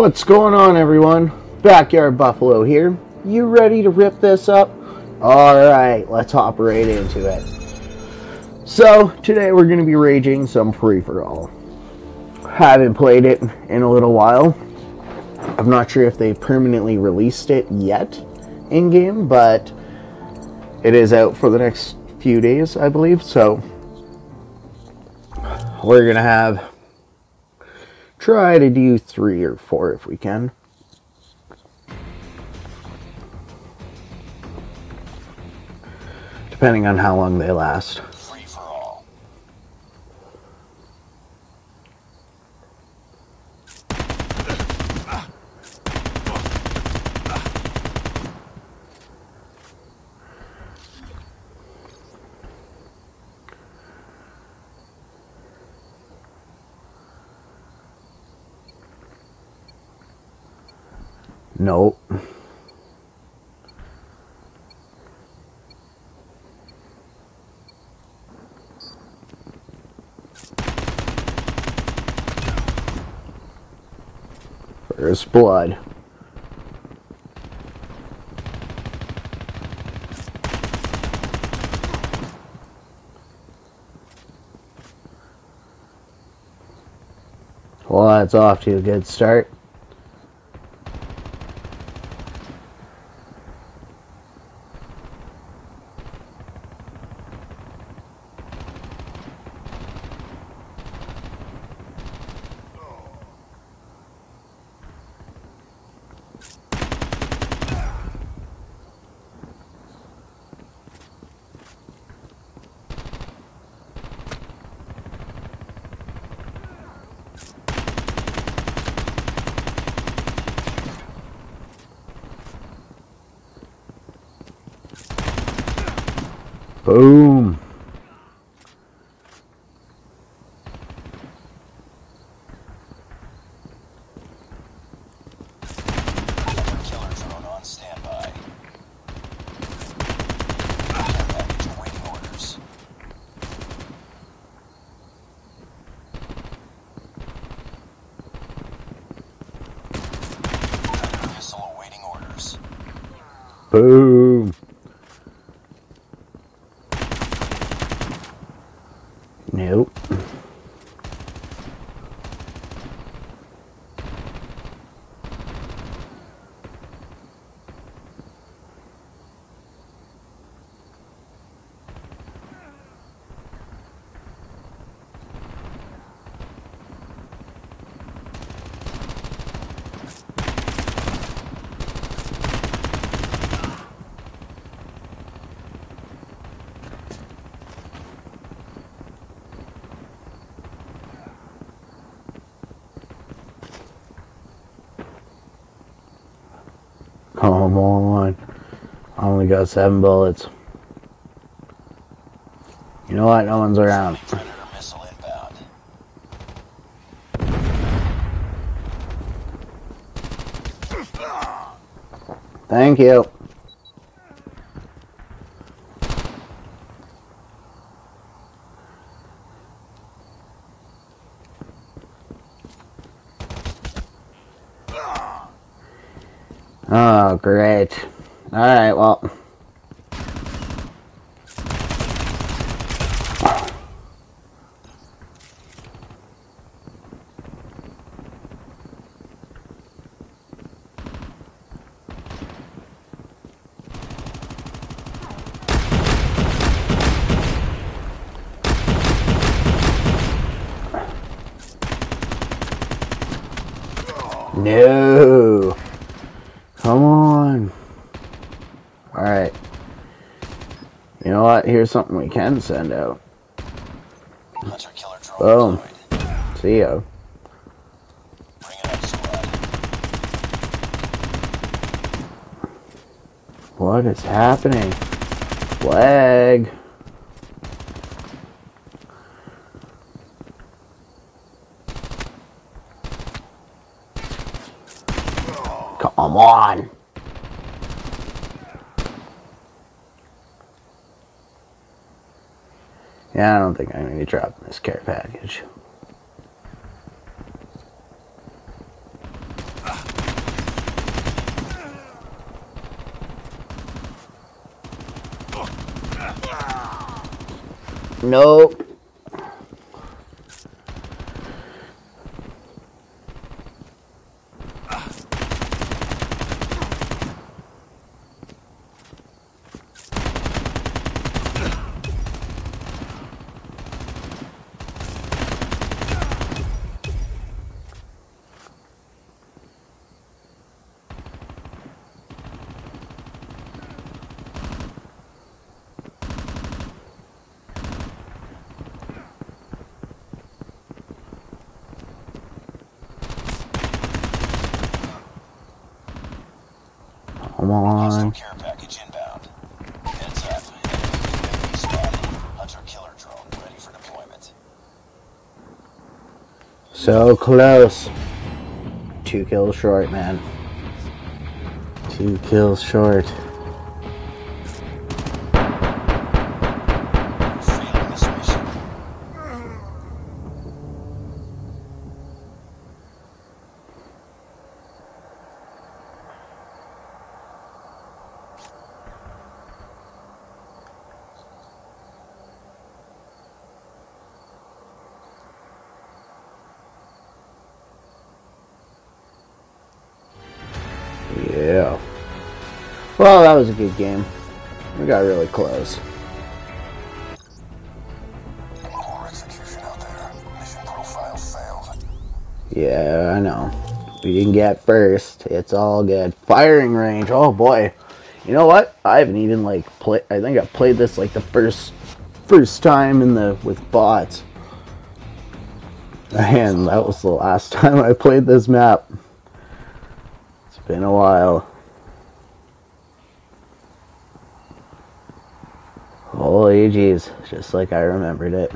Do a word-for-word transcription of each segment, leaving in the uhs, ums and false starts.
What's going on, everyone? Backyard Buffalo here. You ready to rip this up? Alright, let's hop right into it. So, today we're going to be raging some free-for-all. Haven't played it in a little while. I'm not sure if they permanently released it yet in-game, but it is out for the next few days, I believe. So, we're going to have... try to do three or four if we can. Depending on how long they last. Free for all. Nope. First blood. Well, that's off to a good start. Boom. Killer drone on standby. Package awaiting orders. Missile awaiting orders. Boom. Nope. Come on. I only got seven bullets. You know what? No one's around. Thank you. Oh, great. All right, well. No. Come on. Alright. You know what? Here's something we can send out. Hunter killer drone. Boom. See ya. Bring it up, squad. What is happening? Flag. Come on. Yeah, I don't think I'm going to be dropping this care package. Uh. Nope. Come on. Care package inbound. Heads up. Enemy spotted. Hunter killer drone ready for deployment. So close. Two kills short, man. Two kills short. Yeah. Well, that was a good game. We got really close. Poor execution out there. Mission profile failed. Yeah, I know. We didn't get first. It's all good. Firing range. Oh boy. You know what? I haven't even like play. I think I played this like the first first time in the with bots. Man, that was the last time I played this map. Been a while. Holy geez, just like I remembered it.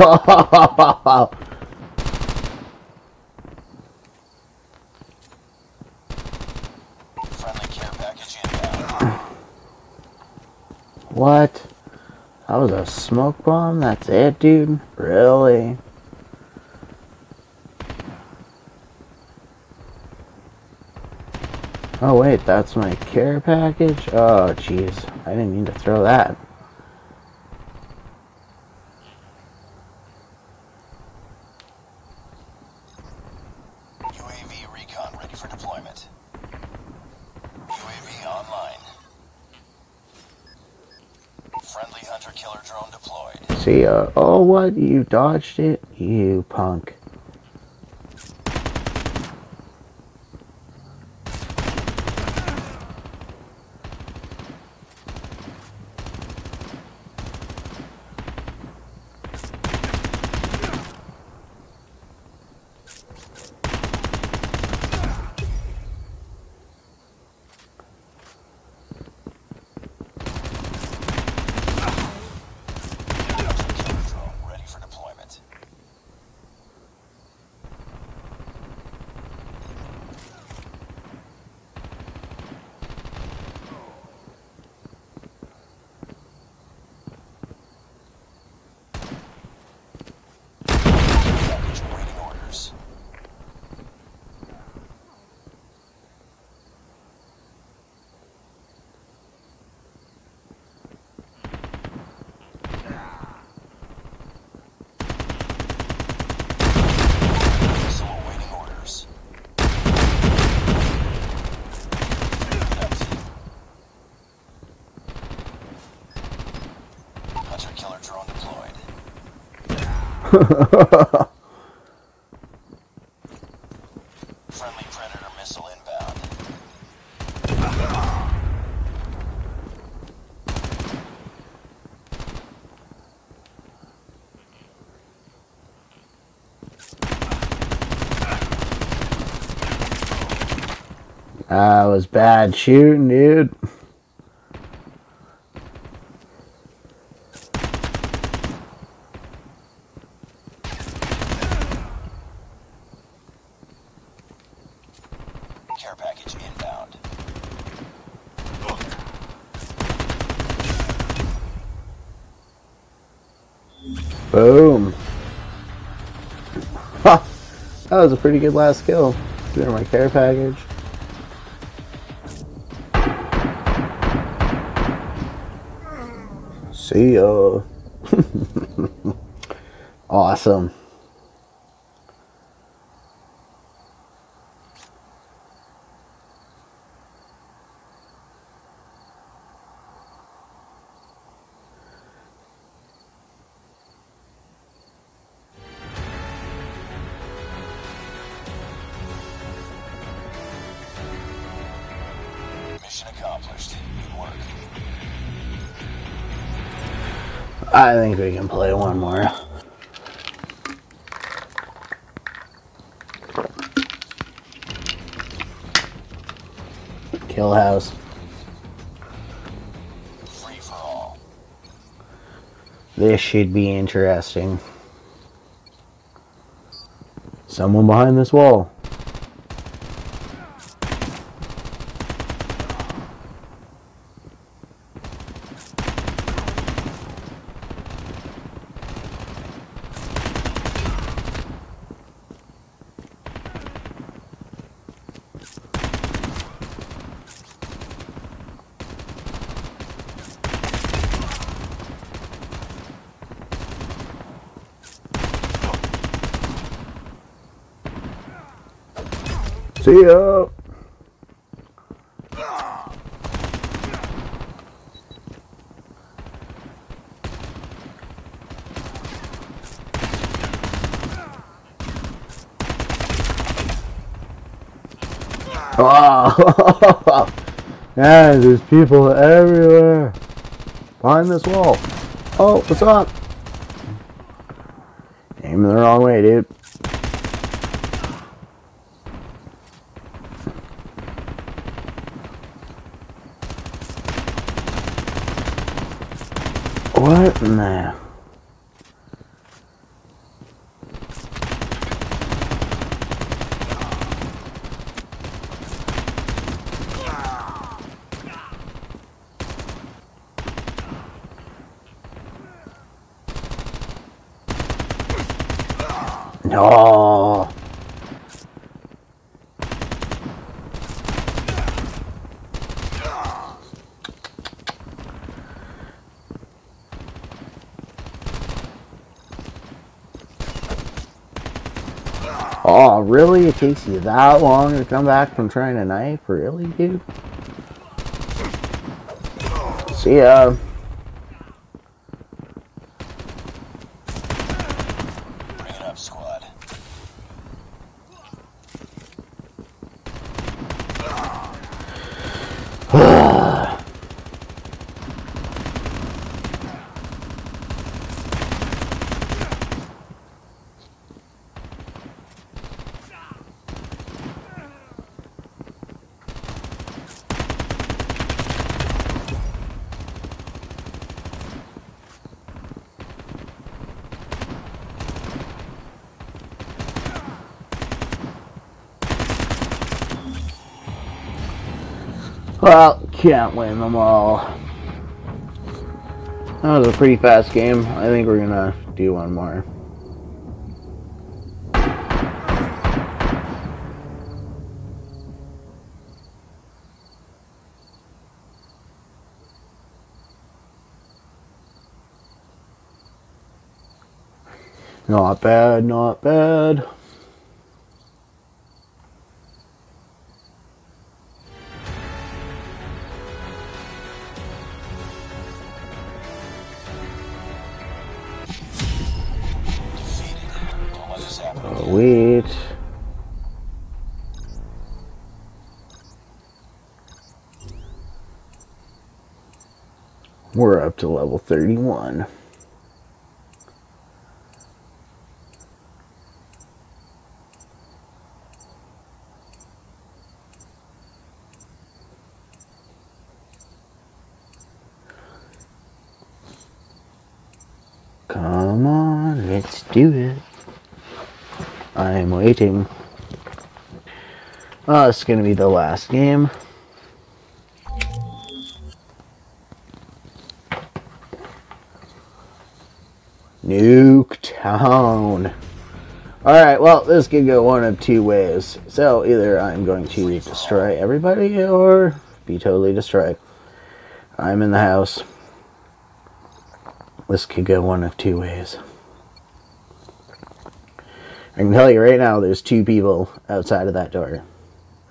Wow. Friendly care package inbound. What? That was a smoke bomb? That's it, dude? Really? Oh wait, that's my care package? Oh jeez, I didn't mean to throw that. See ya. Oh, what? You dodged it? You punk. Friendly predator That was bad shooting, dude. Boom. Ha! That was a pretty good last kill. Consider my care package. See ya. Awesome. I think we can play one more. Kill House. Free for all. This should be interesting. Someone behind this wall. See ya. Oh, man, there's people everywhere. Behind this wall. Oh, what's up? Aim the wrong way, dude. What in there? No. Oh, really? It takes you that long to come back from trying to knife? Really, dude? See ya. Bring it up, squad. Well, can't win them all. That was a pretty fast game. I think we're gonna do one more. Not bad, not bad. Wait. We're up to level thirty-one. Come on, let's do it. I'm waiting. Oh, it's gonna be the last game. Nuketown. Alright, well, this could go one of two ways. So, either I'm going to destroy everybody or be totally destroyed. I'm in the house. This could go one of two ways. I can tell you right now, there's two people outside of that door.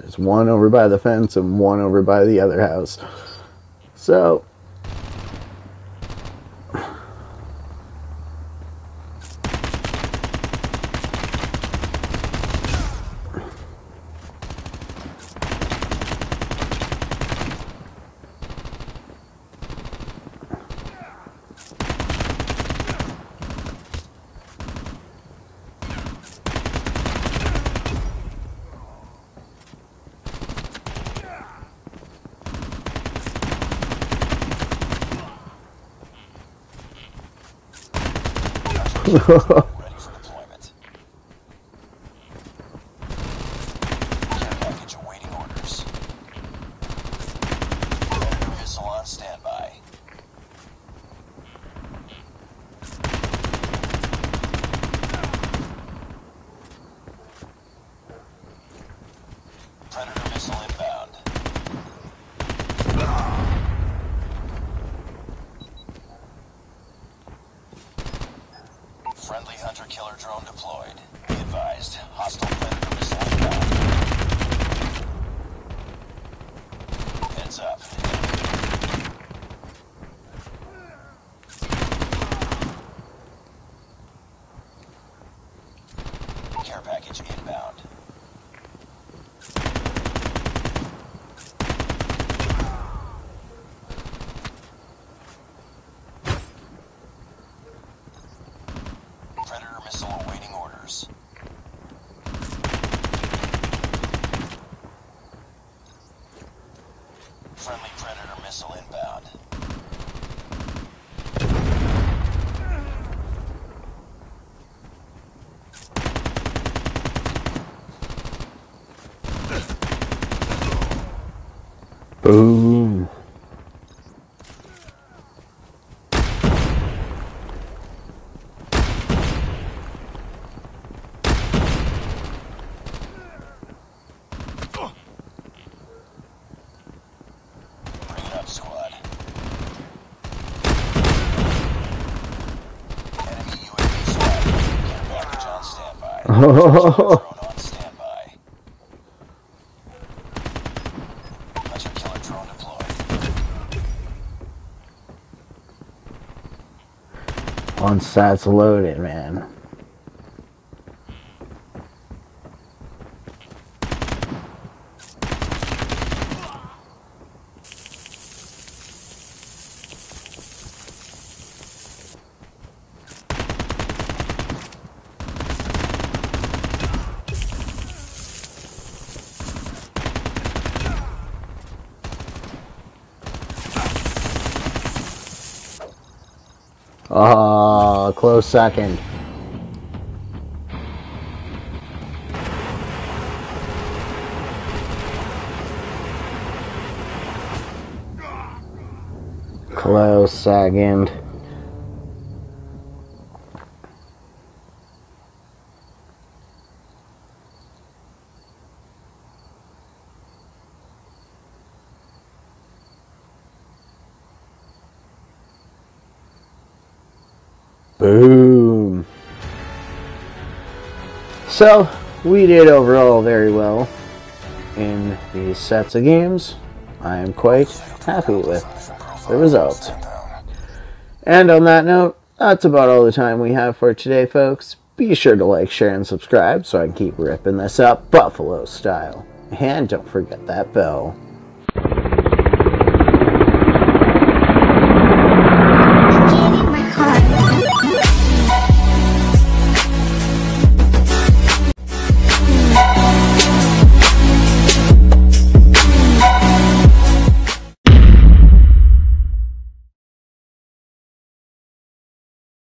There's one over by the fence and one over by the other house. So... ready for deployment. Care package awaiting orders. Predator missile on standby. Predator missile inbound. Friendly hunter-killer drone deployed. Be advised, hostile predator missile inbound. Heads up. Care package inbound. Predator missile awaiting orders. Friendly predator missile inbound. Boom. Squad. Enemy U A V squad. Care package on standby. Drone on standby. Hunter killer drone deployed. On side's loaded, man. Oh, close second. Close second. Boom. So, we did overall very well in these sets of games. I am quite happy with the results. And on that note, that's about all the time we have for today, folks. Be sure to like, share, and subscribe so I can keep ripping this up Buffalo style. And don't forget that bell.